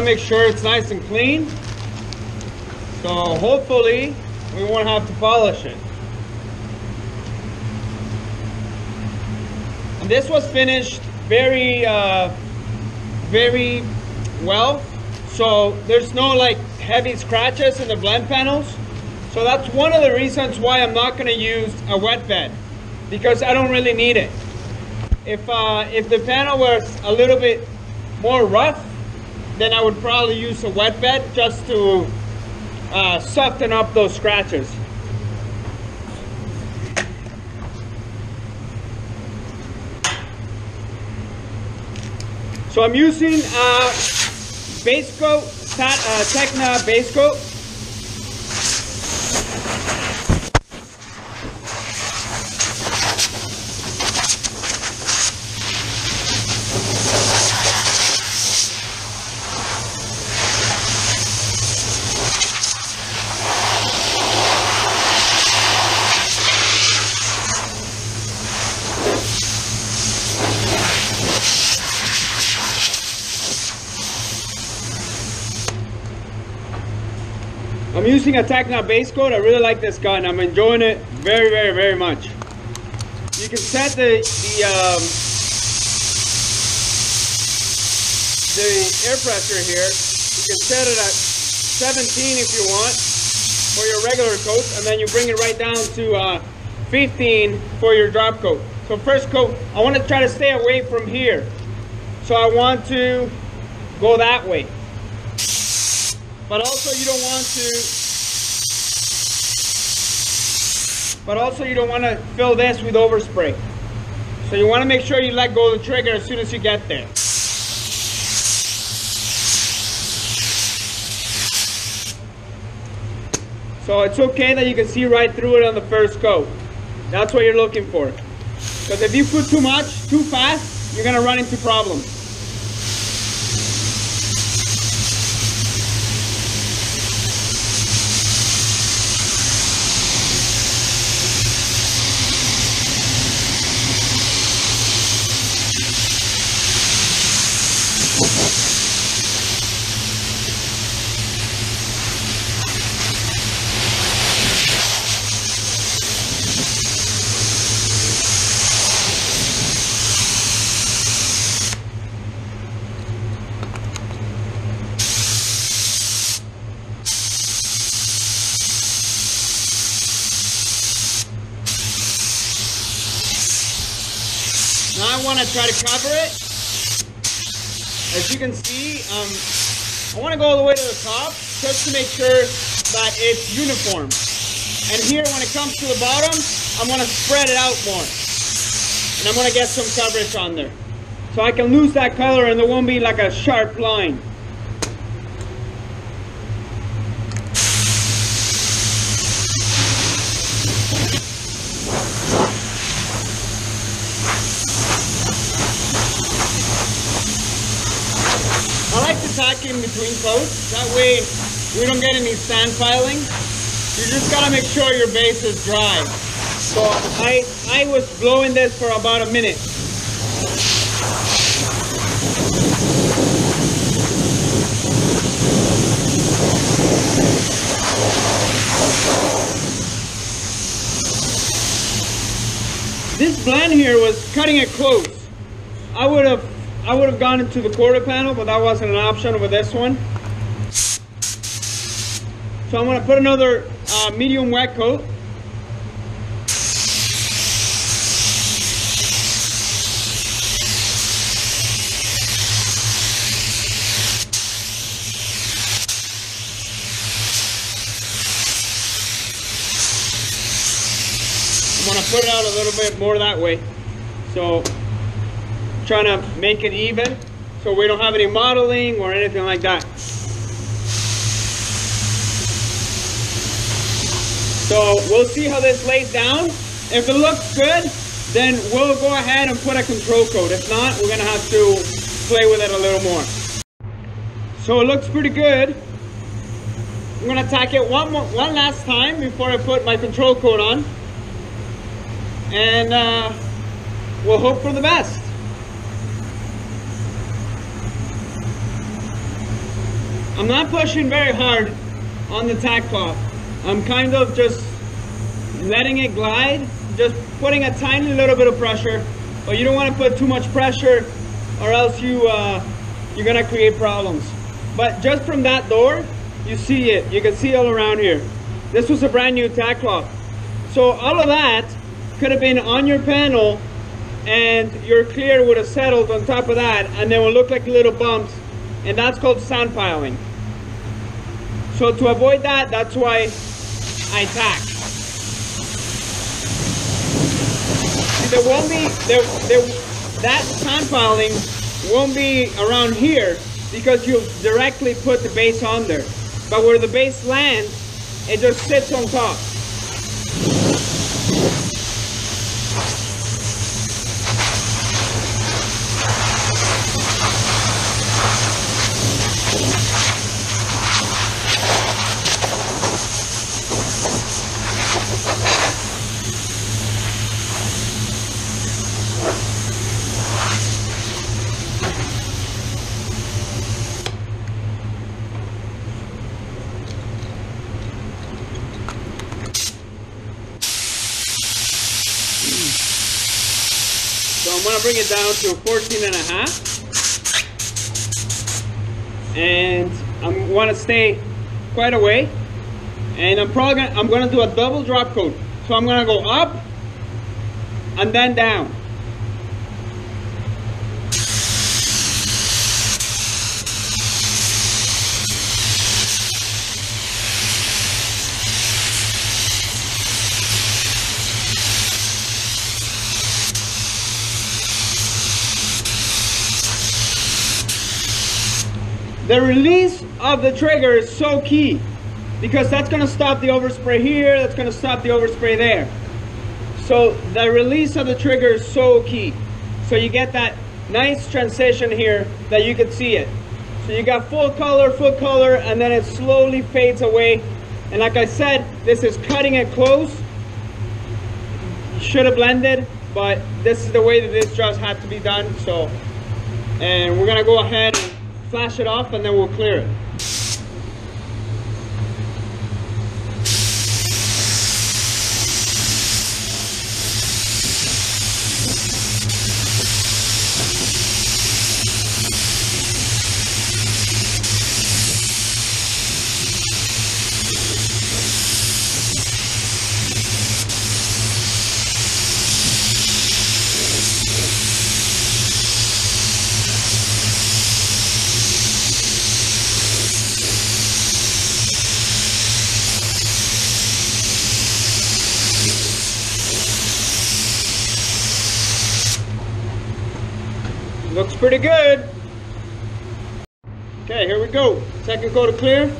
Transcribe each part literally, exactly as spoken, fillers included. want to make sure it's nice and clean. So hopefully we won't have to polish it. And this was finished very, uh, very well. So there's no like heavy scratches in the blend panels. So that's one of the reasons why I'm not going to use a wet bed, because I don't really need it. If, uh, if the panel was a little bit more rough, then I would probably use a wet bed just to uh, soften up those scratches. So I'm using uh, base coat, uh, Tekna base coat. I'm using a Tekna base coat. I really like this gun. I'm enjoying it very, very, very much. You can set the the, um, the air pressure here. You can set it at seventeen if you want for your regular coat, and then you bring it right down to uh, fifteen for your drop coat. So first coat, I want to try to stay away from here. So I want to go that way. But also you don't want to, but also you don't want to fill this with overspray. So you want to make sure you let go of the trigger as soon as you get there. So it's okay that you can see right through it on the first coat. That's what you're looking for. Because if you put too much, too fast, you're going to run into problems. Now I want to try to cover it. As you can see, um, I want to go all the way to the top just to make sure that it's uniform. And here, when it comes to the bottom, I'm going to spread it out more. And I'm going to get some coverage on there. So I can lose that color and there won't be like a sharp line. In between coats, that way we don't get any sand piling. You just gotta make sure your base is dry. So I I was blowing this for about a minute. This blend here was cutting it close. I would have I would have gone into the quarter panel, but that wasn't an option with this one. So I'm going to put another uh, medium wet coat. I'm going to put it out a little bit more that way. So trying to make it even so we don't have any modeling or anything like that. So we'll see how this lays down. If it looks good, then we'll go ahead and put a control coat. If not, we're gonna have to play with it a little more. So it looks pretty good. I'm gonna tack it one more, one last time before I put my control coat on, and uh, we'll hope for the best. I'm not pushing very hard on the tack cloth. I'm kind of just letting it glide, just putting a tiny little bit of pressure, but you don't want to put too much pressure or else you, uh, you're gonna create problems. But just from that door, you see it, you can see all around here. This was a brand new tack cloth. So all of that could have been on your panel and your clear would have settled on top of that and they would look like little bumps, and that's called sand piling. So to avoid that, that's why I tack. There won't be, there, there, that sand piling won't be around here because you've directly put the base on there. But where the base lands, it just sits on top. So I'm gonna bring it down to fourteen and a half, and I want to stay quite away. And I'm probably gonna, I'm gonna do a double drop coat. So I'm gonna go up and then down. The release of the trigger is so key because that's going to stop the overspray here, that's going to stop the overspray there. So the release of the trigger is so key. So you get that nice transition here that you can see it. So you got full color, full color, and then it slowly fades away. And like I said, this is cutting it close. Should have blended, but this is the way that this just had to be done. So, and we're going to go ahead and flash it off and then we'll clear it. Looks pretty good. Okay, here we go. Second coat of clear.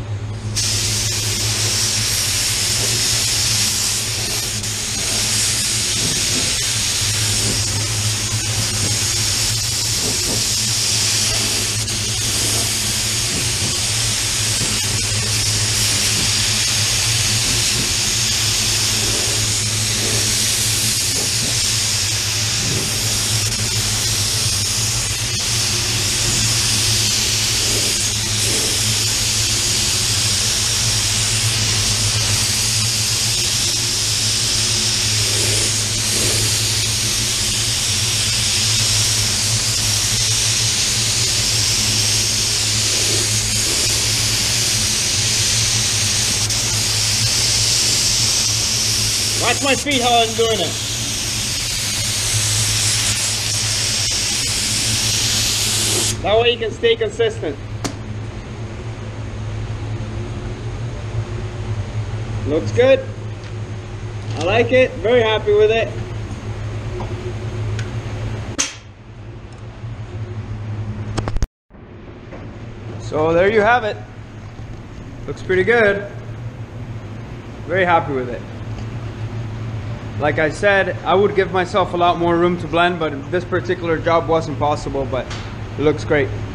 Watch my feet how I'm doing it. That way you can stay consistent. Looks good. I like it. Very happy with it. So there you have it. Looks pretty good. Very happy with it. Like I said, I would give myself a lot more room to blend, but this particular job wasn't possible, but it looks great.